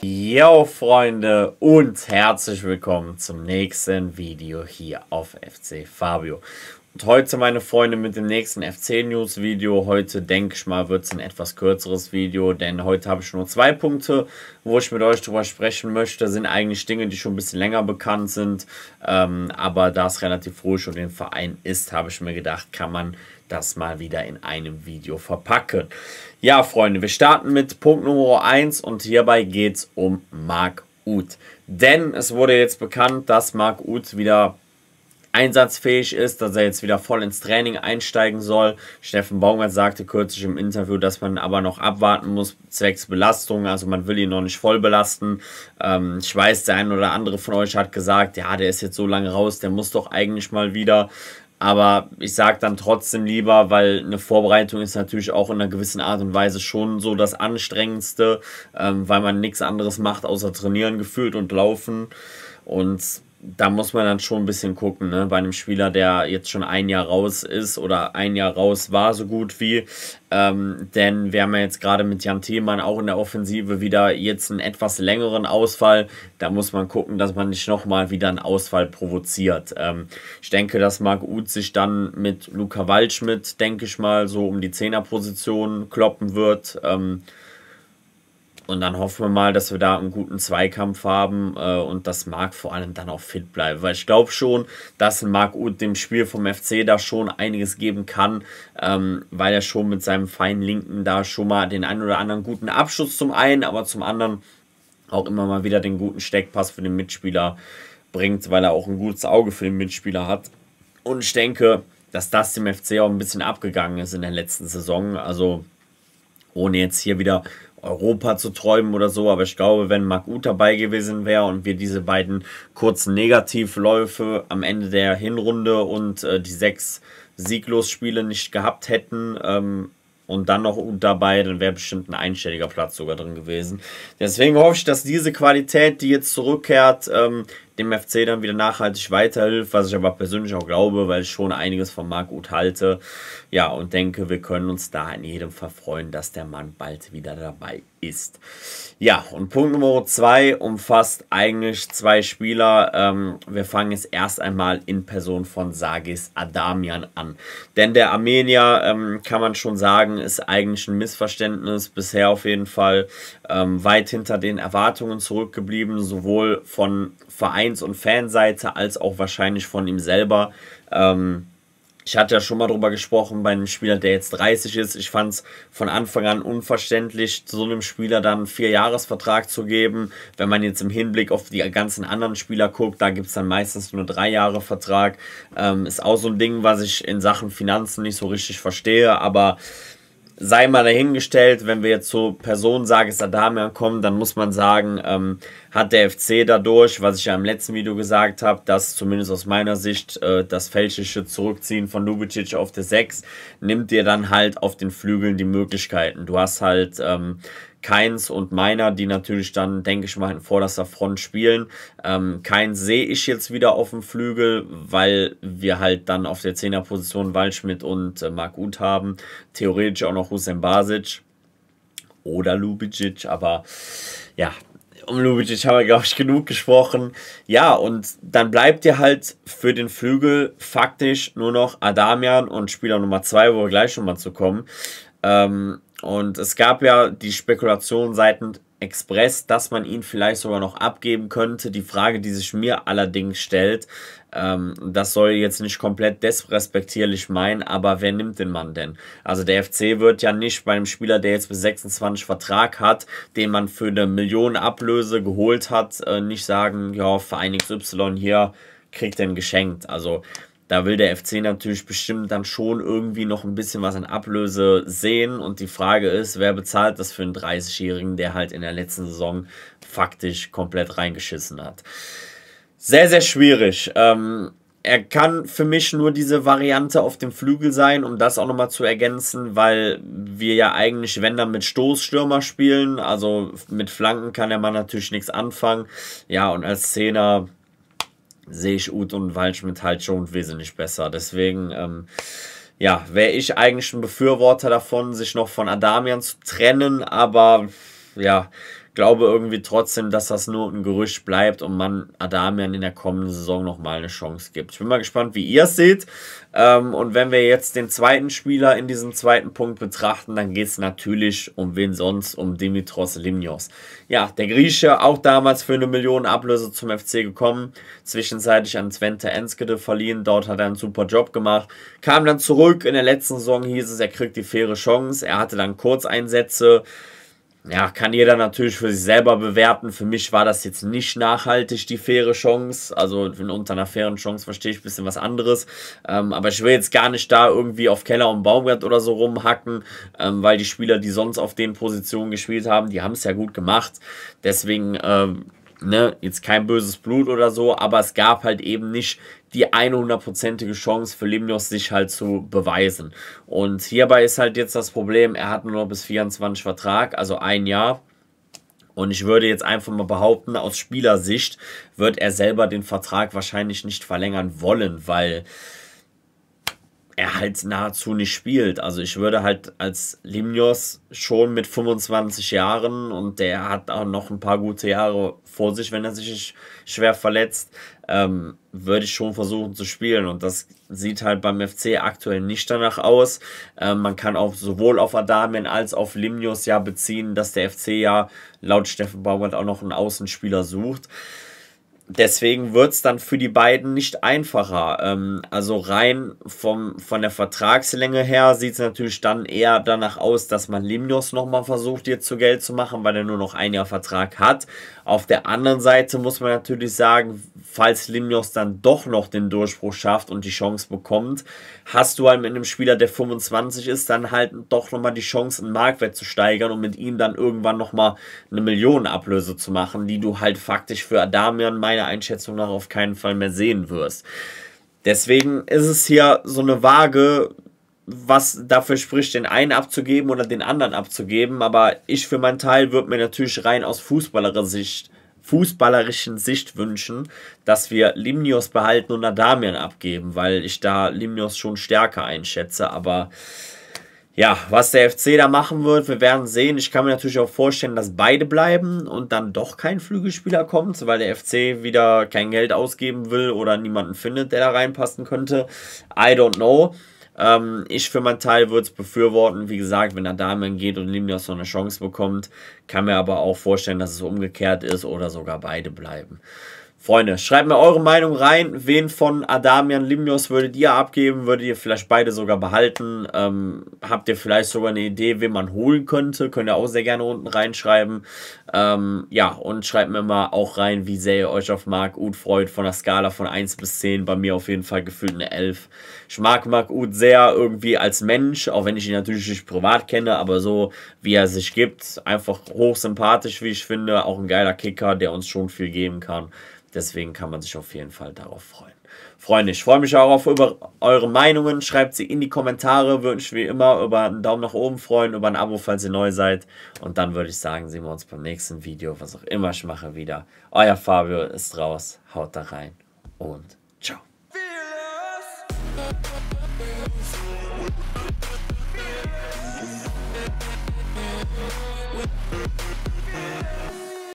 Jo Freunde und herzlich willkommen zum nächsten Video hier auf FC Fabio. Und heute, meine Freunde, mit dem nächsten FC-News-Video. Heute, denke ich mal, wird es ein etwas kürzeres Video, denn heute habe ich nur 2 Punkte, wo ich mit euch drüber sprechen möchte. Sind eigentlich Dinge, die schon ein bisschen länger bekannt sind, aber da es relativ ruhig um den Verein ist, habe ich mir gedacht, kann man das mal wieder in einem Video verpacken. Ja, Freunde, wir starten mit Punkt Nummer 1 und hierbei geht es um Mark Uth. Denn es wurde jetzt bekannt, dass Mark Uth wieder einsatzfähig ist, dass er jetzt wieder voll ins Training einsteigen soll. Steffen Baumgart sagte kürzlich im Interview, dass man aber noch abwarten muss, zwecks Belastung, also man will ihn noch nicht voll belasten. Ich weiß, der ein oder andere von euch hat gesagt, ja, der ist jetzt so lange raus, der muss doch eigentlich mal wieder. Aber ich sage dann trotzdem lieber, weil eine Vorbereitung ist natürlich auch in einer gewissen Art und Weise schon so das Anstrengendste, weil man nichts anderes macht, außer trainieren gefühlt und laufen. Und da muss man dann schon ein bisschen gucken, ne? Bei einem Spieler, der jetzt schon ein Jahr raus ist oder ein Jahr raus war, so gut wie. Denn wir haben ja jetzt gerade mit Jan Thiemann auch in der Offensive wieder jetzt einen etwas längeren Ausfall. Da muss man gucken, dass man nicht nochmal wieder einen Ausfall provoziert. Ich denke, dass Mark Uth sich dann mit Luca Waldschmidt, denke ich mal, so um die 10er-Position kloppen wird. Und dann hoffen wir mal, dass wir da einen guten Zweikampf haben und dass Marc vor allem dann auch fit bleibt. Weil ich glaube schon, dass Mark Uth dem Spiel vom FC da schon einiges geben kann, weil er schon mit seinem feinen Linken da schon mal den einen oder anderen guten Abschluss zum einen, aber zum anderen auch immer mal wieder den guten Steckpass für den Mitspieler bringt, weil er auch ein gutes Auge für den Mitspieler hat. Und ich denke, dass das dem FC auch ein bisschen abgegangen ist in der letzten Saison. Also ohne jetzt hier wieder Europa zu träumen oder so, aber ich glaube, wenn Mark Uth dabei gewesen wäre und wir diese beiden kurzen Negativläufe am Ende der Hinrunde und die 6 Sieglos-Spiele nicht gehabt hätten und dann noch Uth dabei, dann wäre bestimmt ein einstelliger Platz sogar drin gewesen. Deswegen hoffe ich, dass diese Qualität, die jetzt zurückkehrt, dem FC dann wieder nachhaltig weiterhilft, was ich aber persönlich auch glaube, weil ich schon einiges von Mark Uth halte. Ja, und denke, wir können uns da in jedem Fall freuen, dass der Mann bald wieder dabei ist. Ja, und Punkt Nummer 2 umfasst eigentlich 2 Spieler. Wir fangen jetzt erst einmal in Person von Sargis Adamyan an. Denn der Armenier, kann man schon sagen, ist eigentlich ein Missverständnis, bisher auf jeden Fall weit hinter den Erwartungen zurückgeblieben, sowohl von Verein und Fanseite als auch wahrscheinlich von ihm selber. Ich hatte ja schon mal drüber gesprochen bei einem Spieler, der jetzt 30 ist. Ich fand es von Anfang an unverständlich, so einem Spieler dann einen 4-Jahres-Vertrag zu geben. Wenn man jetzt im Hinblick auf die ganzen anderen Spieler guckt, da gibt es dann meistens nur 3-Jahre-Vertrag. Ist auch so ein Ding, was ich in Sachen Finanzen nicht so richtig verstehe, aber sei mal dahingestellt, wenn wir jetzt zur Person Sargis Adamyan kommen, dann muss man sagen, hat der FC dadurch, was ich ja im letzten Video gesagt habe, dass zumindest aus meiner Sicht das fälschliche Zurückziehen von Ljubicic auf der 6 nimmt dir dann halt auf den Flügeln die Möglichkeiten. Du hast halt Keins und Meiner, die natürlich dann, denke ich mal, in vorderster Front spielen. Keins sehe ich jetzt wieder auf dem Flügel, weil wir halt dann auf der 10er-Position Waldschmidt und Mark Uth haben. Theoretisch auch noch Hussein Basic oder Ljubicic, aber ja, um Ljubicic haben wir, glaube ich, genug gesprochen. Ja, und dann bleibt dir halt für den Flügel faktisch nur noch Adamyan und Spieler Nummer 2, wo wir gleich schon mal zu kommen. Und es gab ja die Spekulation seitens Express, dass man ihn vielleicht sogar noch abgeben könnte. Die Frage, die sich mir allerdings stellt, das soll jetzt nicht komplett despektierlich meinen, aber wer nimmt den Mann denn? Also der FC wird ja nicht bei einem Spieler, der jetzt bis 26 Vertrag hat, den man für eine Million Ablöse geholt hat, nicht sagen, ja, Verein XY hier kriegt den geschenkt. Also da will der FC natürlich bestimmt dann schon irgendwie noch ein bisschen was an Ablöse sehen. Und die Frage ist, wer bezahlt das für einen 30-Jährigen, der halt in der letzten Saison faktisch komplett reingeschissen hat? Sehr, sehr schwierig. Er kann für mich nur diese Variante auf dem Flügel sein, um das auch nochmal zu ergänzen, weil wir ja eigentlich, wenn dann, mit Stoßstürmer spielen. Also mit Flanken kann der Mann natürlich nichts anfangen. Ja, und als Zehner sehe ich Uth und Waldschmidt halt schon wesentlich besser. Deswegen, ja, wäre ich eigentlich ein Befürworter davon, sich noch von Adamyan zu trennen, aber ja, glaube irgendwie trotzdem, dass das nur ein Gerücht bleibt und man Adamyan in der kommenden Saison nochmal eine Chance gibt. Ich bin mal gespannt, wie ihr es seht. Und wenn wir jetzt den zweiten Spieler in diesem zweiten Punkt betrachten, dann geht es natürlich um wen sonst, um Dimitrios Limnios. Ja, der Grieche, auch damals für 1 Million Ablöse zum FC gekommen, zwischenzeitlich an Zwente Enskede verliehen, dort hat er einen super Job gemacht, kam dann zurück, in der letzten Saison hieß es, er kriegt die faire Chance, er hatte dann Kurzeinsätze. Ja, kann jeder natürlich für sich selber bewerten. Für mich war das jetzt nicht nachhaltig, die faire Chance. Also unter einer fairen Chance verstehe ich ein bisschen was anderes. Aber ich will jetzt gar nicht da irgendwie auf Keller und Baumgart oder so rumhacken, weil die Spieler, die sonst auf den Positionen gespielt haben, die haben es ja gut gemacht. Deswegen, ne, jetzt kein böses Blut oder so, aber es gab halt eben nicht die 100%ige Chance für Limnios, sich halt zu beweisen. Und hierbei ist halt jetzt das Problem, er hat nur noch bis 24 Vertrag, also ein Jahr. Und ich würde jetzt einfach mal behaupten, aus Spielersicht wird er selber den Vertrag wahrscheinlich nicht verlängern wollen, weil er halt nahezu nicht spielt. Also ich würde halt als Limnios schon mit 25 Jahren, und der hat auch noch ein paar gute Jahre vor sich, wenn er sich nicht schwer verletzt, würde ich schon versuchen zu spielen, und das sieht halt beim FC aktuell nicht danach aus. Man kann auch sowohl auf Adamyan als auch auf Limnios ja beziehen, dass der FC ja laut Steffen Baumgart auch noch einen Außenspieler sucht. Deswegen wird es dann für die beiden nicht einfacher. Also rein von der Vertragslänge her sieht es natürlich dann eher danach aus, dass man Limnios nochmal versucht, jetzt zu Geld zu machen, weil er nur noch ein Jahr Vertrag hat. Auf der anderen Seite muss man natürlich sagen, falls Limnios dann doch noch den Durchbruch schafft und die Chance bekommt, hast du halt mit einem Spieler, der 25 ist, dann halt doch nochmal die Chance, einen Marktwert zu steigern und mit ihm dann irgendwann nochmal 1 Million Ablöse zu machen, die du halt faktisch für Adamyan meiner Einschätzung nach auf keinen Fall mehr sehen wirst. Deswegen ist es hier so eine Waage, was dafür spricht, den einen abzugeben oder den anderen abzugeben, aber ich für meinen Teil würde mir natürlich rein aus fußballerischen Sicht wünschen, dass wir Limnios behalten und Adamyan abgeben, weil ich da Limnios schon stärker einschätze, aber ja, was der FC da machen wird, wir werden sehen. Ich kann mir natürlich auch vorstellen, dass beide bleiben und dann doch kein Flügelspieler kommt, weil der FC wieder kein Geld ausgeben will oder niemanden findet, der da reinpassen könnte. I don't know. Ich für meinen Teil würde es befürworten, wie gesagt, wenn Adamyan geht und Limnios noch eine Chance bekommt, kann mir aber auch vorstellen, dass es umgekehrt ist oder sogar beide bleiben. Freunde, schreibt mir eure Meinung rein, wen von Adamyan, Limnios würdet ihr abgeben, würdet ihr vielleicht beide sogar behalten, habt ihr vielleicht sogar eine Idee, wen man holen könnte, könnt ihr auch sehr gerne unten reinschreiben, ja, und schreibt mir mal auch rein, wie sehr ihr euch auf Mark Uth freut, von der Skala von 1 bis 10, bei mir auf jeden Fall gefühlt eine 11, ich mag Mark Uth sehr irgendwie als Mensch, auch wenn ich ihn natürlich nicht privat kenne, aber so wie er sich gibt, einfach hochsympathisch, wie ich finde, auch ein geiler Kicker, der uns schon viel geben kann. Deswegen kann man sich auf jeden Fall darauf freuen. Freunde, ich freue mich auch über eure Meinungen. Schreibt sie in die Kommentare. Würde mich wie immer über einen Daumen nach oben freuen, über ein Abo, falls ihr neu seid. Und dann würde ich sagen, sehen wir uns beim nächsten Video, was auch immer ich mache, wieder. Euer Fabio ist raus. Haut da rein und ciao.